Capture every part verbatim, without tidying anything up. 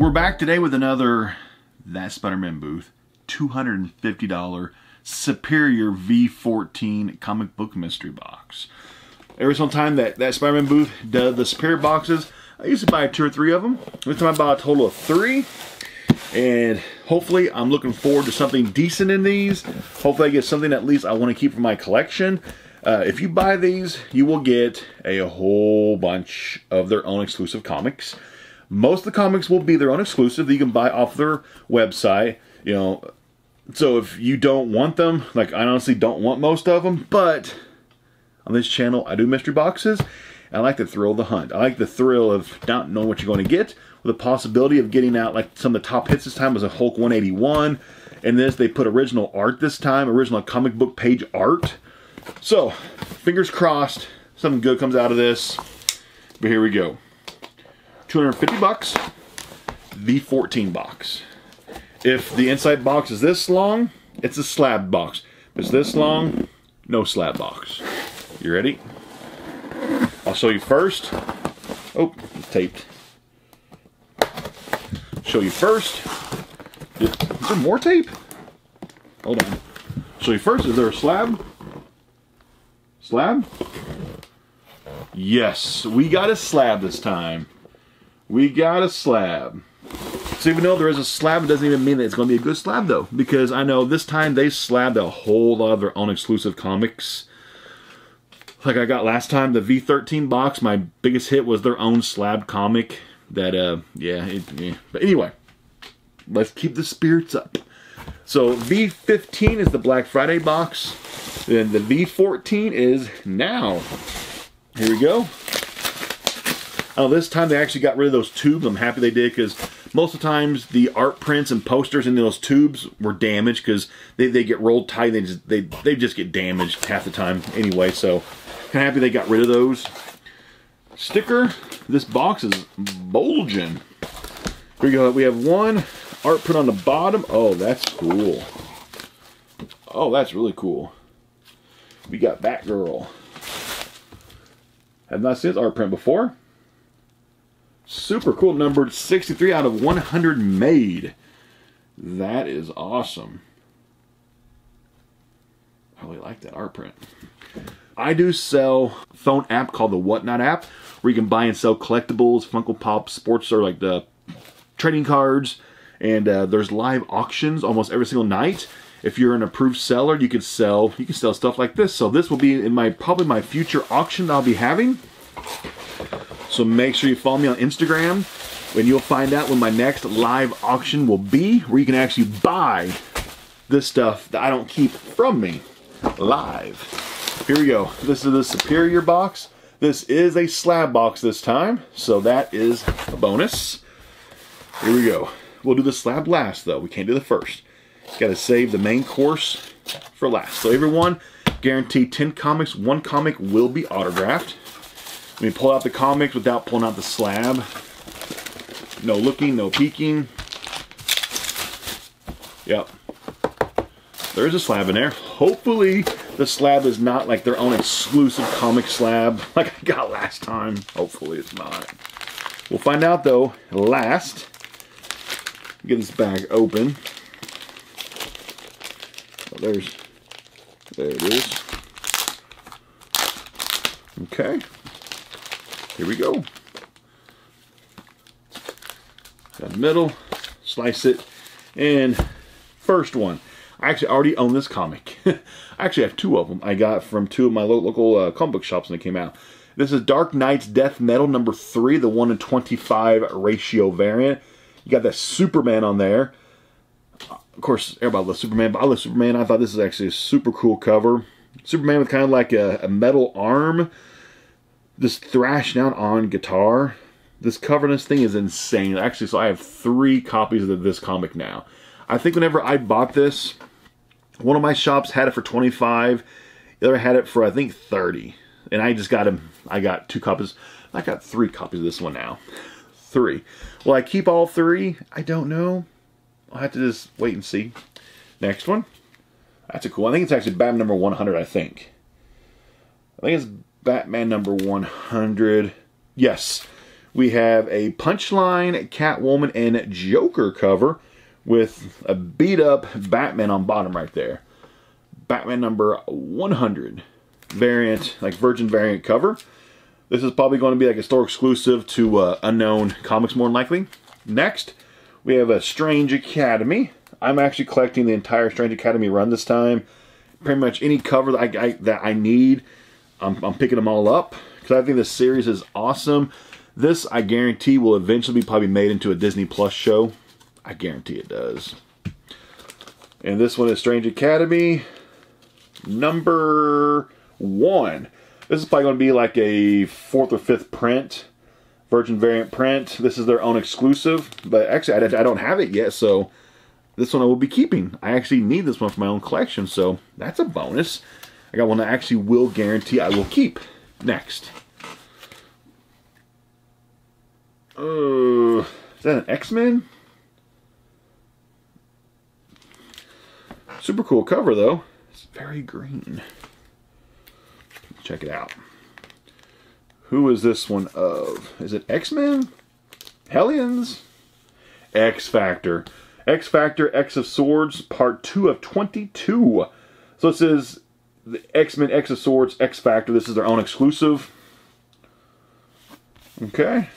We're back today with another That Spider-Man Booth two hundred fifty dollar Superior V fourteen comic book mystery box. Every single time that That Spider-Man Booth does the Superior boxes, I usually buy two or three of them. This time I bought a total of three. And hopefully I'm looking forward to something decent in these. Hopefully I get something at least I want to keep for my collection. Uh, if you buy these, you will get a whole bunch of their own exclusive comics. Most of the comics will be their own exclusive that you can buy off their website. You know, so if you don't want them, like I honestly don't want most of them, but on this channel I do mystery boxes. I like the thrill of the hunt. I like the thrill of not knowing what you're going to get, with the possibility of getting out like some of the top hits. This time was a Hulk one eighty-one, and this they put original art this time, original comic book page art. So, fingers crossed, something good comes out of this. But here we go, two hundred fifty bucks, the fourteen box. If the inside box is this long, it's a slab box. If it's this long, no slab box. You ready? I'll show you first. Oh, it's taped. Show you first. Is there more tape? Hold on. Show you first. Is there a slab? Slab? Yes, we got a slab this time. We got a slab. So even though there is a slab, it doesn't even mean that it's going to be a good slab though, because I know this time they slabbed a whole lot of their own exclusive comics. Like I got last time, the V thirteen box, my biggest hit was their own slab comic. That, uh, yeah, it, yeah. But anyway, let's keep the spirits up. So V fifteen is the Black Friday box. Then the V fourteen is now. Here we go. Oh, this time they actually got rid of those tubes. I'm happy they did, because most of the times the art prints and posters in those tubes were damaged because they, they get rolled tight. They just, they, they just get damaged half the time anyway. So kind of happy they got rid of those. Sticker. This box is bulging. Here we go. We have one art print on the bottom. Oh, that's cool. Oh, that's really cool. We got Batgirl. Have not seen this art print before. Super cool, numbered sixty-three out of one hundred made. That is awesome. I really like that art print. I do sell a phone app called the Whatnot app, where you can buy and sell collectibles, Funko Pop, sports, or like the trading cards. And uh, there's live auctions almost every single night. If you're an approved seller, you can sell you can sell stuff like this. So this will be in my probably my future auction that I'll be having. So make sure you follow me on Instagram, and you'll find out when my next live auction will be, where you can actually buy this stuff that I don't keep from me live. Here we go. This is the Superior box. This is a slab box this time, so that is a bonus. Here we go. We'll do the slab last, though. We can't do the first. Got to save the main course for last. So everyone, guaranteed ten comics. One comic will be autographed. Let me pull out the comics without pulling out the slab. No looking, no peeking. Yep. There is a slab in there. Hopefully the slab is not like their own exclusive comic slab like I got last time. Hopefully it's not. We'll find out though last. Get this bag open. Oh, there's, there it is. Okay. Here we go. Got the middle, slice it, and first one. I actually already own this comic. I actually have two of them. I got from two of my local uh, comic book shops when they came out. This is Dark Knight's Death Metal number three, the one in twenty-five ratio variant. You got that Superman on there. Of course, everybody loves Superman, but I love Superman. I thought this is actually a super cool cover. Superman with kind of like a, a metal arm. This thrashing out on guitar. This cover on this thing is insane. Actually, so I have three copies of this comic now. I think whenever I bought this, one of my shops had it for twenty-five dollars. The other had it for, I think, thirty dollars. And I just got them. I got two copies. I got three copies of this one now. Three. Will I keep all three? I don't know. I'll have to just wait and see. Next one. That's a cool one. I think it's actually Batman number one hundred, I think. I think it's Batman number one hundred. Yes. We have a Punchline, Catwoman, and Joker cover with a beat-up Batman on bottom right there. Batman number one hundred variant, like Virgin variant cover. This is probably going to be like a store exclusive to uh, Unknown Comics, more than likely. Next, we have a Strange Academy. I'm actually collecting the entire Strange Academy run this time. Pretty much any cover that I, I, that I need, I'm, I'm picking them all up because I think this series is awesome. This, I guarantee, will eventually be probably made into a Disney Plus show. I guarantee it does. And this one is Strange Academy number one. This is probably going to be like a fourth or fifth print, Virgin variant print. This is their own exclusive, but actually I, I don't have it yet, so this one I will be keeping. I actually need this one for my own collection, so that's a bonus. I got one that I actually will guarantee I will keep. Next. Uh, is that an X-Men? Super cool cover, though. It's very green. Check it out. Who is this one of? Is it X-Men? Hellions? X-Factor. X-Factor, X of Swords, part two of twenty-two. So this is the X-Men, X of Swords, X-Factor. This is their own exclusive. Okay.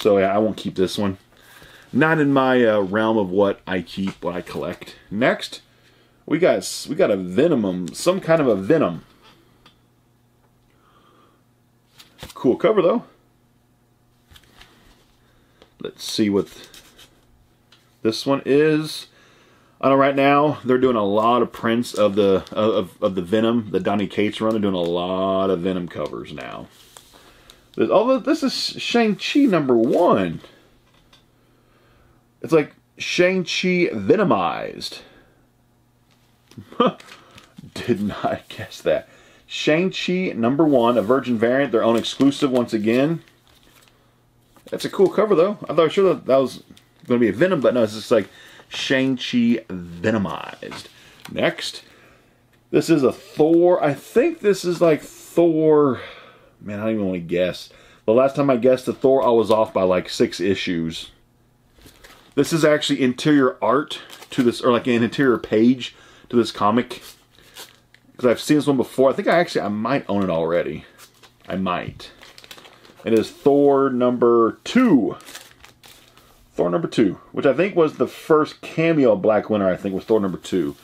So yeah, I won't keep this one. Not in my uh, realm of what I keep, what I collect. Next, we got, we got a Venom, some kind of a Venom. Cool cover, though. Let's see what this one is. I know right now they're doing a lot of prints of the of, of the Venom, the Donny Cates run. They're doing a lot of Venom covers now. Although this is Shang-Chi number one. It's like Shang-Chi Venomized. Did not guess that. Shang-Chi number one, a Virgin variant, their own exclusive once again. That's a cool cover, though. I thought sure that, that was going to be a Venom, but no, it's just like Shang-Chi Venomized. Next, this is a Thor. I think this is like Thor. Man, I don't even want to guess. The last time I guessed the Thor, I was off by like six issues. This is actually interior art to this, or like an interior page to this comic. Because I've seen this one before. I think I actually, I might own it already. I might. It is Thor number two. Thor number two. Which I think was the first cameo of Black Winter, I think, was Thor number two.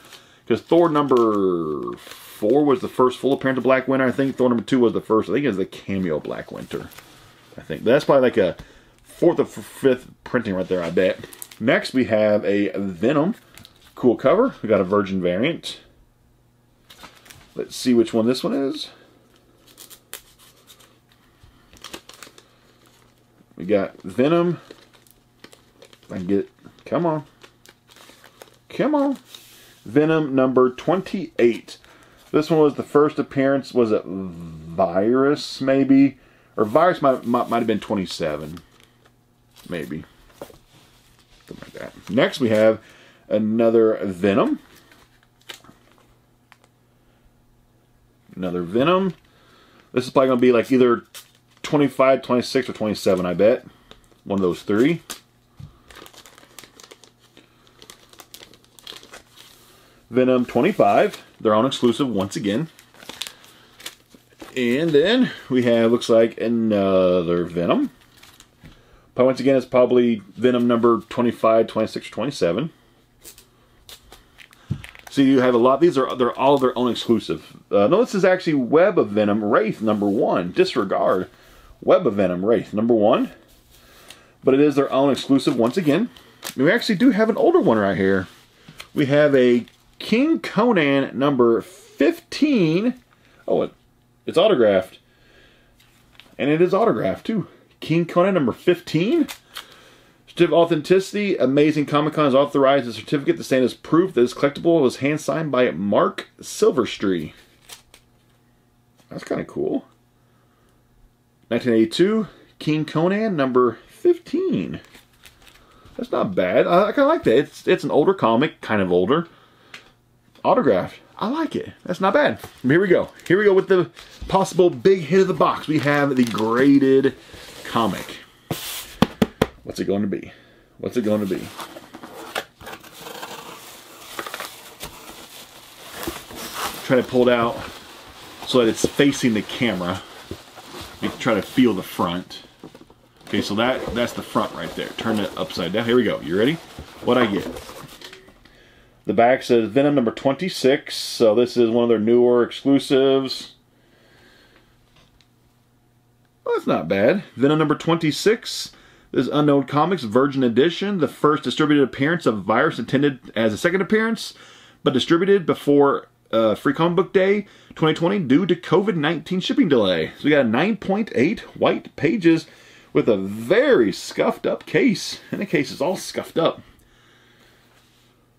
Because Thor number four was the first full appearance of Black Winter. I think Thor number two was the first. I think it was the cameo Black Winter. I think. That's probably like a fourth or fifth printing right there, I bet. Next, we have a Venom. Cool cover. We got a Virgin variant. Let's see which one this one is. We got Venom. If I can get it. Come on. Come on. Venom number twenty-eight. This one was the first appearance. Was it Virus, maybe? Or Virus might, might, might have been twenty-seven. Maybe. Something like that. Next we have another Venom. Another Venom. This is probably going to be like either twenty-five, twenty-six, or twenty-seven, I bet. One of those three. Venom twenty-five. Their own exclusive once again. And then we have, looks like, another Venom. But once again, it's probably Venom number twenty-five, twenty-six, or twenty-seven. So you have a lot. These are they're all their own exclusive. Uh, no, this is actually Web of Venom Wraith number one. Disregard Web of Venom Wraith number one, but it is their own exclusive once again. And we actually do have an older one right here. We have a King Conan number fifteen. Oh, it, it's autographed, and it is autographed too. King Conan number fifteen. Certificate of Authenticity, Amazing Comic-Con has authorized a certificate to stand as proof that this collectible was hand-signed by Mark Silverstreet. That's kind of cool. nineteen eighty-two, King Conan, number fifteen. That's not bad. I, I kind of like that. It's, it's an older comic, kind of older. Autographed. I like it. That's not bad. Here we go. Here we go with the possible big hit of the box. We have the graded comic. What's it going to be? What's it going to be? Try to pull it out so that it's facing the camera. You try to feel the front. Okay, so that that's the front right there. Turn it upside down. Here we go. You ready? What I get? The back says Venom number twenty-six. So this is one of their newer exclusives. Well, that's not bad. Venom number twenty-six. This is Unknown Comics Virgin Edition. The first distributed appearance of Virus, intended as a second appearance, but distributed before uh, Free Comic Book Day twenty twenty due to COVID nineteen shipping delay. So we got a nine point eight white pages, with a very scuffed up case. And the case is all scuffed up.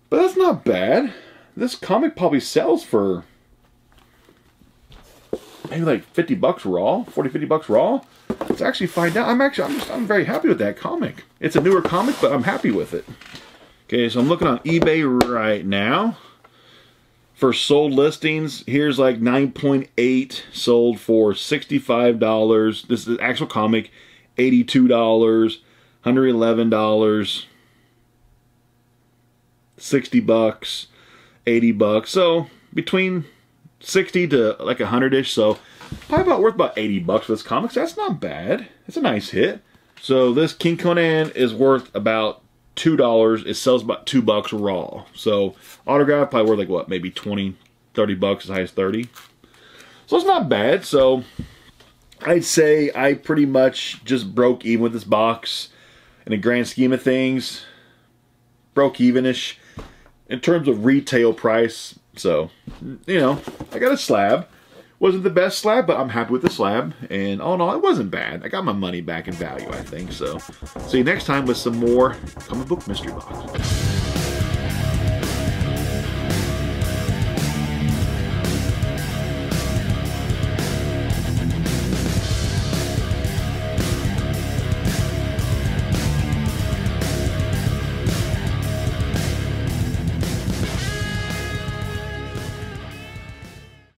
But that's not bad. This comic probably sells for maybe like fifty bucks raw, forty, fifty bucks raw. Let's actually find out. I'm actually, I'm just, I'm very happy with that comic. It's a newer comic, but I'm happy with it. Okay, so I'm looking on eBay right now for sold listings. Here's like nine point eight sold for sixty-five dollars. This is the actual comic. eighty-two dollars, one hundred eleven dollars, sixty bucks, eighty bucks. So between sixty to like a hundred-ish. So probably about worth about eighty bucks for this comic. So that's not bad. It's a nice hit. So this King Conan is worth about two dollars. It sells about two bucks raw. So autograph probably worth like what? Maybe twenty, thirty bucks, as high as thirty. So it's not bad. So I'd say I pretty much just broke even with this box in the grand scheme of things. Broke even-ish in terms of retail price. So, you know, I got a slab. Wasn't the best slab, but I'm happy with the slab. And all in all, it wasn't bad. I got my money back in value, I think. So, see you next time with some more comic book mystery box.